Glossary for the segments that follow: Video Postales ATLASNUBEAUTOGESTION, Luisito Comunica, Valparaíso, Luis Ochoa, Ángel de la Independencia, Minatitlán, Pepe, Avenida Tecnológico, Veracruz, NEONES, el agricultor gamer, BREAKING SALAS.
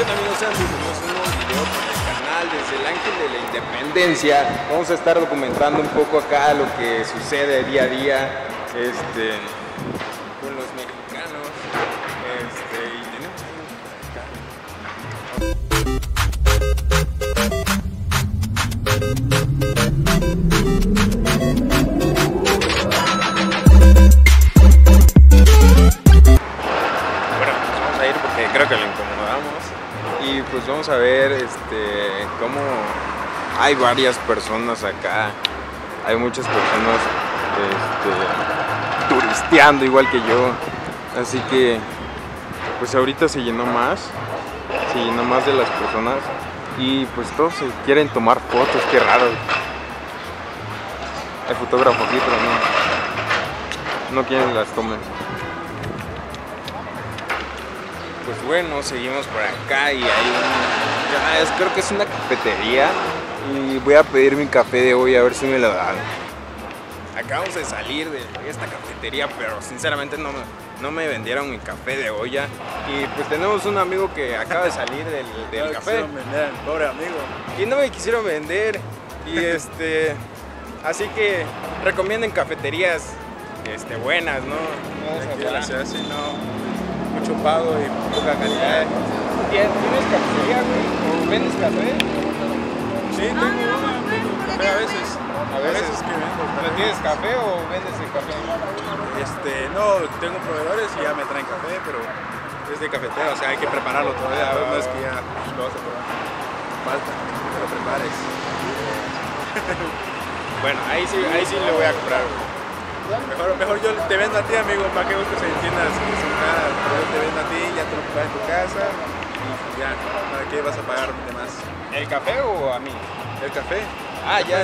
que también sean bienvenidos a un nuevo video por el canal. Desde el Ángel de la Independencia vamos a estar documentando un poco acá lo que sucede día a día con los mexicanos. Pues vamos a ver cómo hay varias personas acá, hay muchas personas turisteando igual que yo, así que pues ahorita se llenó más de las personas y pues todos se quieren tomar fotos. Qué raro, hay fotógrafo aquí pero no quieren las tomen. Pues bueno, seguimos por acá y hay creo que es una cafetería y voy a pedir mi café de hoy a ver si me lo dan. Acabamos de salir de esta cafetería pero sinceramente no me vendieron mi café de olla y pues tenemos un amigo que acaba de salir del café. Pobre amigo. Y no me quisieron vender y así que recomienden cafeterías buenas, ¿no? Vamos a la ciudad, si no, mucho pago y poca calidad. ¿Tienes cafetería, güey? ¿O vendes café? Sí, tengo una, pero a veces que vendo. ¿Pero tienes café o vendes el café? No, tengo proveedores y ya me traen café, pero es de cafetera, o sea, hay que prepararlo todavía. A ver, no es que ya lo vas a probar. Falta que lo prepares. Bueno, ahí sí le voy a comprar, güey. Mejor yo te vendo a ti, amigo, para que busques en tiendas consignadas. Yo te vendo a ti, ya te lo pagas en tu casa y ya, ¿para qué vas a pagar de más? ¿El café o a mí? El café. Ah, ya.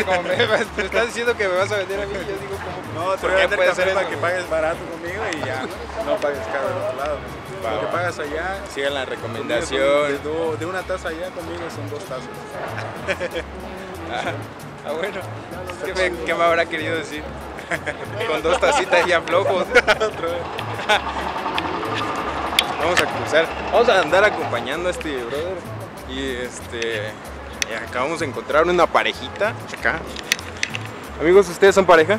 Como me estás diciendo que me vas a vender a mí, yo digo como... No, te voy a vender café para que pagues barato conmigo y ya, no pagues caro del otro lado. Lo que pagas allá... Sigan la recomendación. De una taza allá conmigo son 2 tazas. Ah, bueno. ¿Qué me habrá querido decir? Con 2 tacitas ya flojos. Vamos a cruzar, vamos a andar acompañando a este brother y acabamos de encontrar una parejita acá. Amigos, ¿ustedes son pareja?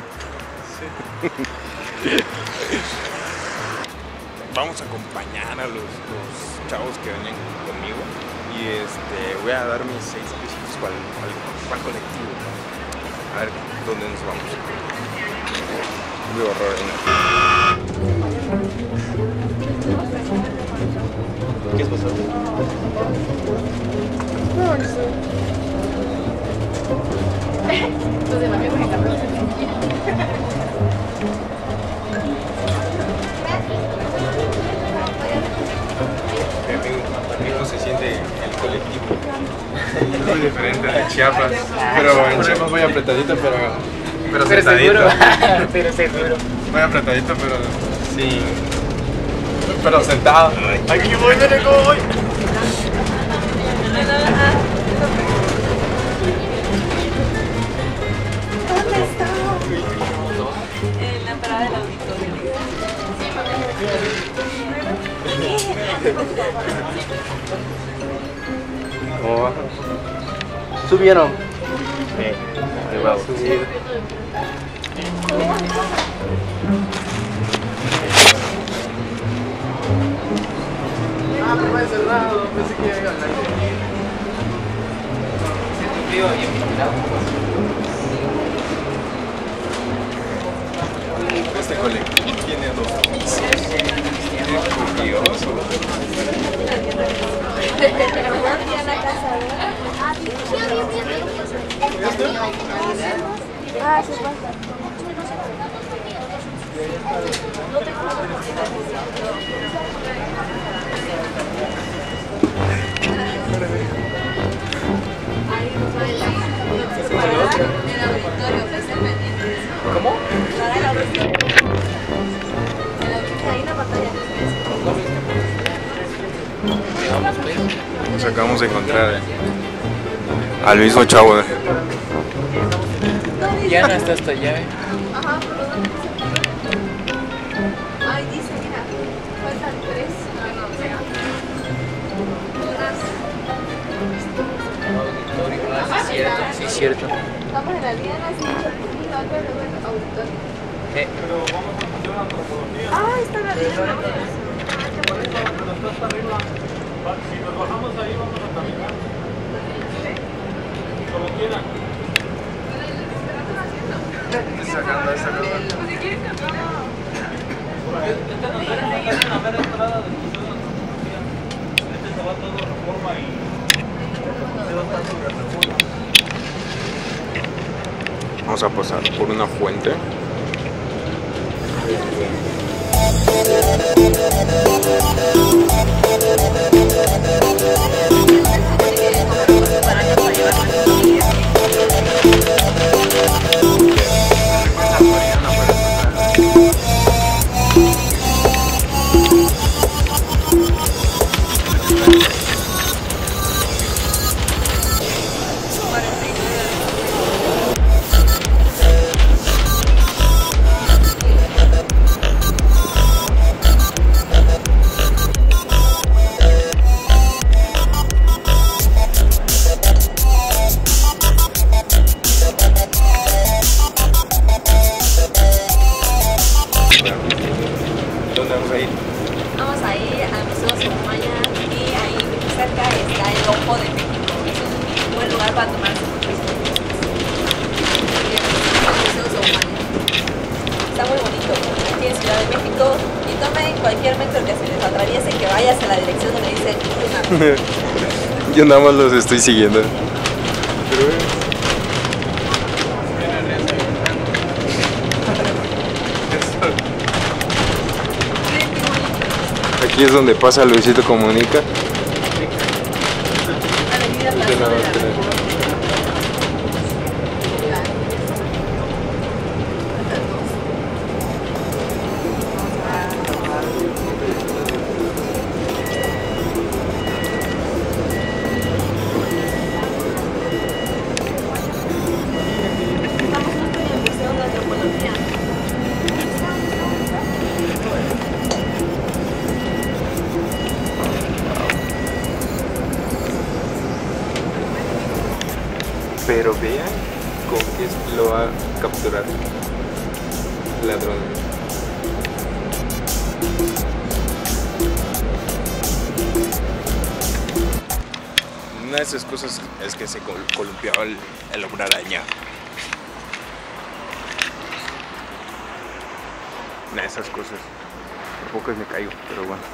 Sí. Vamos a acompañar a los chavos que venían conmigo y voy a dar mis 6 pesitos para el colectivo. A ver dónde nos vamos. ¿Qué pasó? No se siente el colectivo. Muy diferente de Chiapas. Pero en Chiapas voy apretadito, pero seguro. Pero seguro. Voy apretadito, pero sí. Pero sentado. Aquí voy, mire cómo voy. ¿Dónde estamos? En la parada del auditorio. ¿Subieron? Sí. Ahí va a subir. Ah, pero me he cerrado, pensé que iba a llegar la gente. Siento frío y invitado. Este colectivo tiene 2 pisos. Qué curioso. Ah, se pasa. ¿Cómo? Nos acabamos de encontrar a Luis Ochoa. Ya no está hasta allá, ¿eh? Ay, dice, mira, faltan 3. No, no, cierto. Estamos en la vía Nacional y otra luego en auditorio. Pero vamos a hacer una antropología. Ah, está la vía Nacional. Por eso, cuando nos está hasta arriba, si nos bajamos ahí, vamos a caminar. Como quieran. Estoy sacando esa cosa. Pues si quieres caminar. Esta nos da la primera entrada del Museo de Antropología. Este se va todo Reforma y se va a estar sobre Reforma. Vamos a pasar por una fuente. Yo nada más los estoy siguiendo. Aquí es donde pasa Luisito Comunica. Pero vean con qué lo va a capturar el ladrón. Una de esas cosas es que se columpiaba el hombre araña. Una de esas cosas. Por poco me caigo, pero bueno.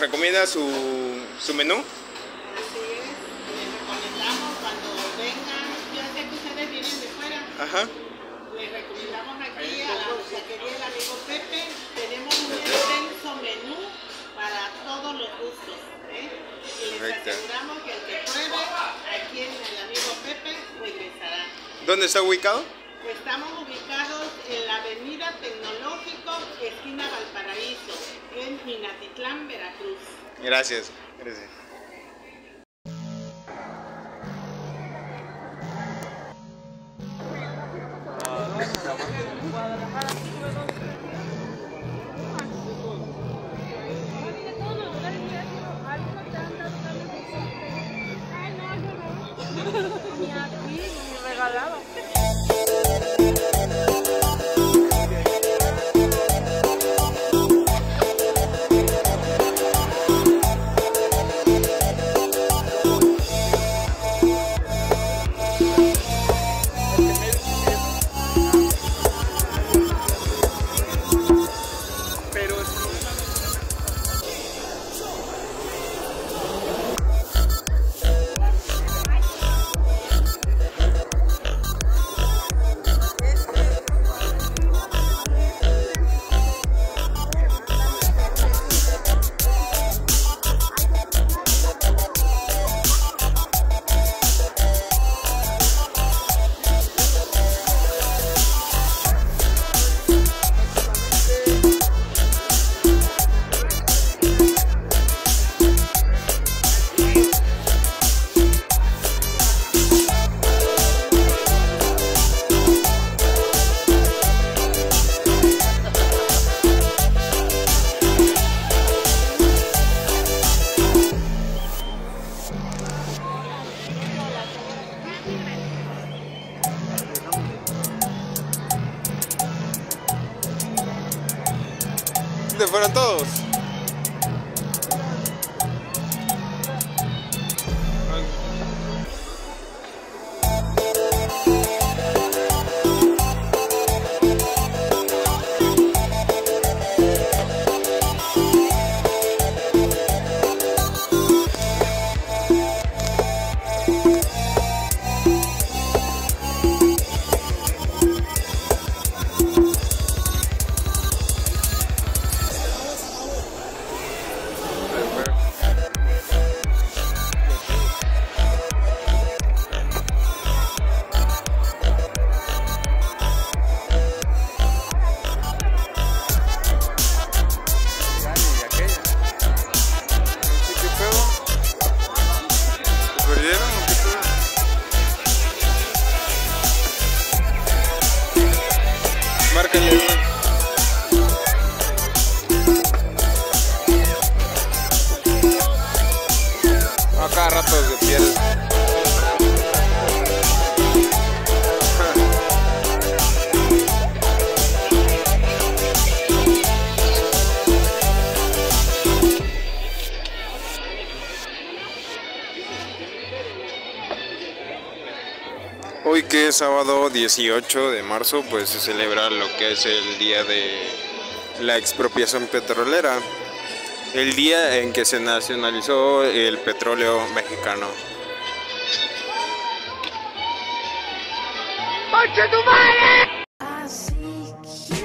Recomienda su menú. Así es, les recomendamos cuando vengan, yo sé que ustedes vienen de fuera. Ajá. Les recomendamos aquí a la taquería del amigo Pepe, tenemos un extenso menú para todos los gustos, ¿eh? Y les aseguramos que el que pruebe aquí en el amigo Pepe regresará. ¿Dónde está ubicado? Estamos ubicados en la Avenida Tecnológico, esquina Valparaíso, en Minatitlán, Veracruz. Gracias. Gracias. gente, fueron todos. Cada rato de piel. Hoy, que es sábado 18 de marzo, pues se celebra lo que es el día de la expropiación petrolera. El día en que se nacionalizó el petróleo mexicano. ¡Concha tu madre!